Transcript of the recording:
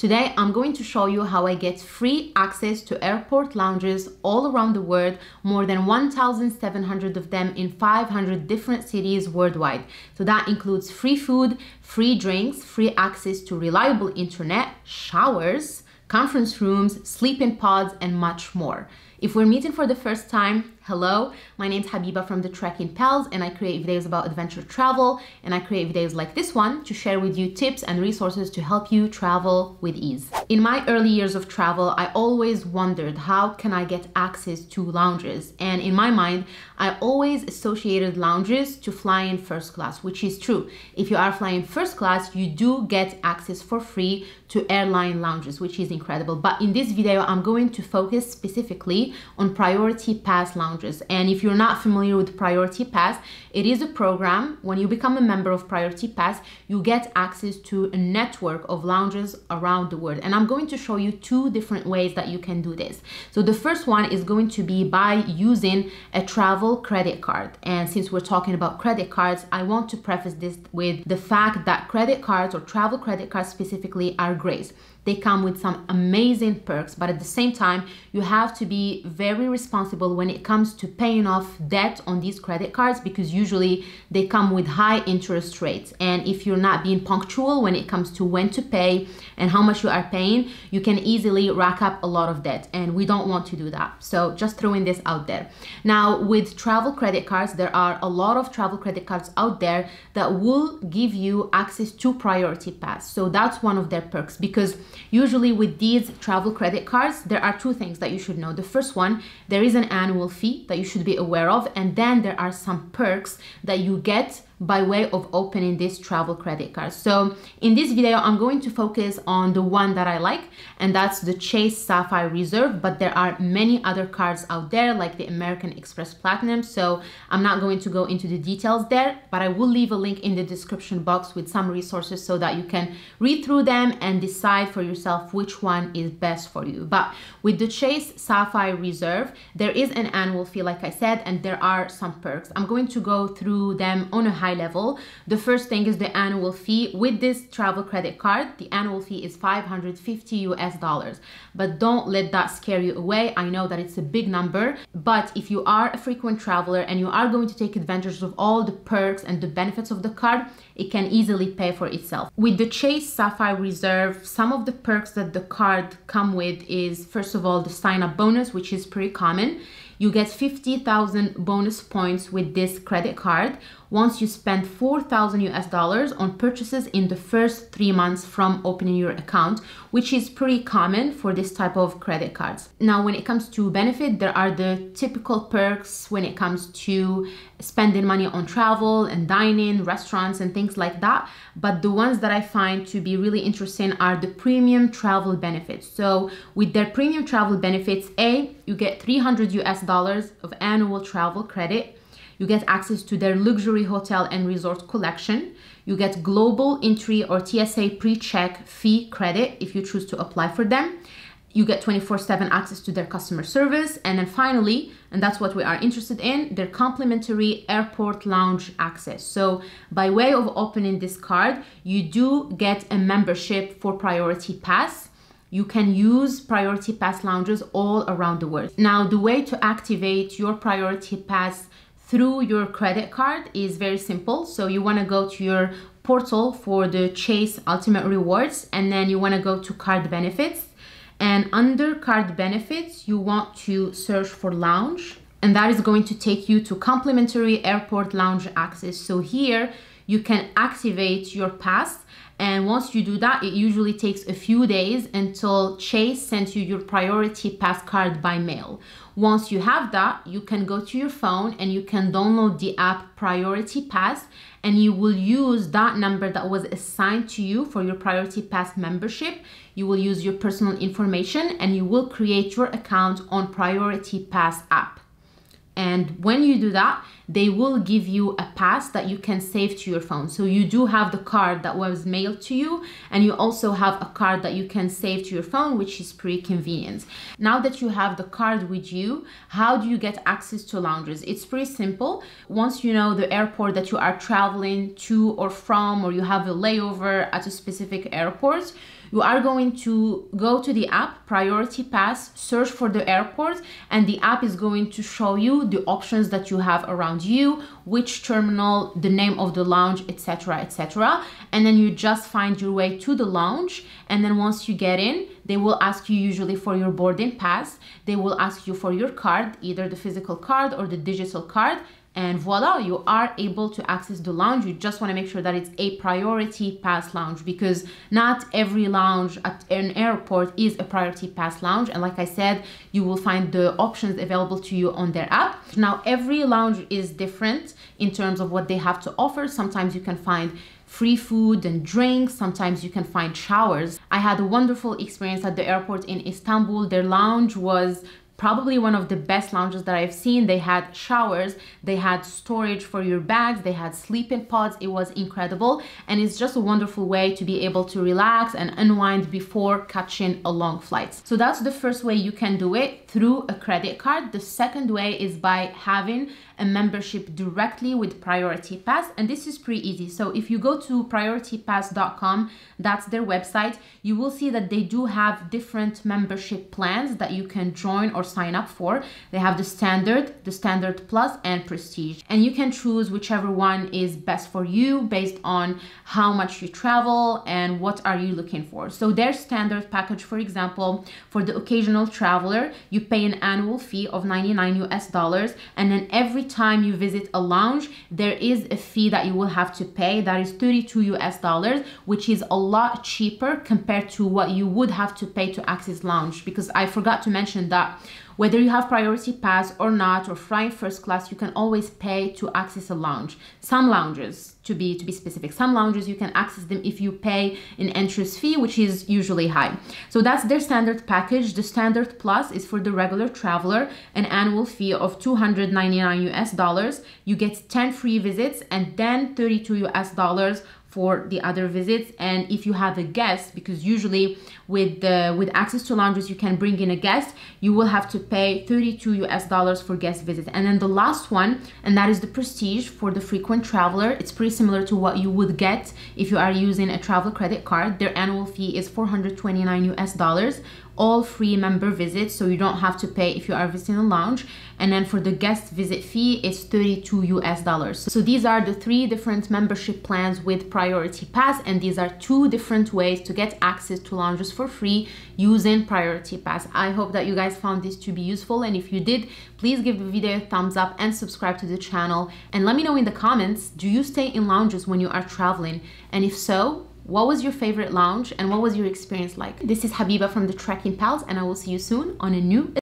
Today, I'm going to show you how I get free access to airport lounges all around the world, more than 1,700 of them in 500 different cities worldwide. So that includes free food, free drinks, free access to reliable internet, showers, conference rooms, sleeping pods, and much more. If we're meeting for the first time, hello, my name's Habiba from The Trekking Pals, and I create videos about adventure travel, and I create videos like this one to share with you tips and resources to help you travel with ease. In my early years of travel, I always wondered, how can I get access to lounges? And in my mind, I always associated lounges to flying first class, which is true. If you are flying first class, you do get access for free to airline lounges, which is incredible. But in this video, I'm going to focus specifically on Priority Pass lounges. And if you're not familiar with Priority Pass, it is a program. When you become a member of Priority Pass, you get access to a network of lounges around the world. And I'm going to show you two different ways that you can do this. So the first one is going to be by using a travel credit card. And since we're talking about credit cards, I want to preface this with the fact that credit cards, or travel credit cards specifically, are great. They come with some amazing perks, but at the same time, you have to be very responsible when it comes to paying off debt on these credit cards, because usually they come with high interest rates. And if you're not being punctual when it comes to when to pay and how much you are paying, you can easily rack up a lot of debt, and we don't want to do that. So just throwing this out there. Now, with travel credit cards, there are a lot of travel credit cards out there that will give you access to Priority Pass. So that's one of their perks, because usually with these travel credit cards, there are two things that you should know. The first one, there is an annual fee that you should be aware of, and then there are some perks that you get by way of opening this travel credit card. So in this video, I'm going to focus on the one that I like, and that's the Chase Sapphire Reserve, but there are many other cards out there like the American Express Platinum. So I'm not going to go into the details there, but I will leave a link in the description box with some resources so that you can read through them and decide for yourself which one is best for you. But with the Chase Sapphire Reserve, there is an annual fee, like I said, and there are some perks. I'm going to go through them on a high level. The first thing is the annual fee. With this travel credit card, the annual fee is $550 US, but don't let that scare you away. I know that it's a big number, but if you are a frequent traveler and you are going to take advantage of all the perks and the benefits of the card, it can easily pay for itself. With the Chase Sapphire Reserve, some of the perks that the card come with is, first of all, the sign-up bonus, which is pretty common. You get 50,000 bonus points with this credit card once you spend $4,000 US on purchases in the first 3 months from opening your account, which is pretty common for this type of credit cards. Now, when it comes to benefit, there are the typical perks when it comes to spending money on travel and dining, restaurants, and things like that. But the ones that I find to be really interesting are the premium travel benefits. So with their premium travel benefits, you get $300 US of annual travel credit. You get access to their luxury hotel and resort collection. You get global entry or TSA pre-check fee credit if you choose to apply for them. You get 24/7 access to their customer service. And then finally, and that's what we are interested in, their complimentary airport lounge access. So by way of opening this card, you do get a membership for Priority Pass. You can use Priority Pass lounges all around the world. Now, the way to activate your Priority Pass through your credit card is very simple. So you want to go to your portal for the Chase Ultimate Rewards, and then you want to go to Card Benefits. And under Card Benefits, you want to search for Lounge, and that is going to take you to complimentary airport lounge access. So here you can activate your pass. And once you do that, it usually takes a few days until Chase sends you your Priority Pass card by mail. Once you have that, you can go to your phone and you can download the app Priority Pass, and you will use that number that was assigned to you for your Priority Pass membership. You will use your personal information and you will create your account on Priority Pass app. And when you do that, they will give you a pass that you can save to your phone. So you do have the card that was mailed to you, and you also have a card that you can save to your phone, which is pretty convenient. Now that you have the card with you, how do you get access to lounges? It's pretty simple. Once you know the airport that you are traveling to or from, or you have a layover at a specific airport, You are going to go to the app, Priority Pass, search for the airport, and the app is going to show you the options that you have around you, which terminal, the name of the lounge, etc., etc. And then you just find your way to the lounge, and then once you get in, they will ask you usually for your boarding pass. They will ask you for your card, either the physical card or the digital card. And voila, you are able to access the lounge. You just want to make sure that it's a Priority Pass lounge, because not every lounge at an airport is a Priority Pass lounge. And like I said, you will find the options available to you on their app. Now, every lounge is different in terms of what they have to offer. Sometimes you can find free food and drinks. Sometimes you can find showers. I had a wonderful experience at the airport in Istanbul. Their lounge was probably one of the best lounges that I've seen. They had showers, they had storage for your bags, they had sleeping pods. It was incredible. And it's just a wonderful way to be able to relax and unwind before catching a long flight. So that's the first way you can do it, through a credit card. The second way is by having a membership directly with Priority Pass. And this is pretty easy. So if you go to prioritypass.com, that's their website, you will see that they do have different membership plans that you can join or sign up for. They have the Standard Plus, and Prestige. And you can choose whichever one is best for you based on how much you travel and what are you looking for. So their Standard package, for example, for the occasional traveler, you pay an annual fee of $99 US, and then every time you visit a lounge, there is a fee that you will have to pay. That is $32 US, which is a lot cheaper compared to what you would have to pay to access lounge. Because I forgot to mention that whether you have Priority Pass or not, or flying first class, you can always pay to access a lounge. Some lounges, to be specific, some lounges you can access them if you pay an entrance fee, which is usually high. So that's their Standard package. The Standard Plus is for the regular traveler, an annual fee of $299 US. You get 10 free visits and then $32 US for the other visits. And if you have a guest, because usually with access to lounges, you can bring in a guest, you will have to pay $32 US for guest visits. And then the last one, and that is the Prestige, for the frequent traveler. It's pretty similar to what you would get if you are using a travel credit card. Their annual fee is $429 US, all free member visits, so you don't have to pay if you are visiting a lounge. And then for the guest visit fee, it's $32 US. So these are the three different membership plans with Priority Pass, and these are two different ways to get access to lounges for free using Priority Pass. I hope that you guys found this to be useful, and if you did, please give the video a thumbs up and subscribe to the channel. And let me know in the comments, do you stay in lounges when you are traveling? And if so, what was your favorite lounge and what was your experience like? This is Habiba from The Trekking Pals, and I will see you soon on a new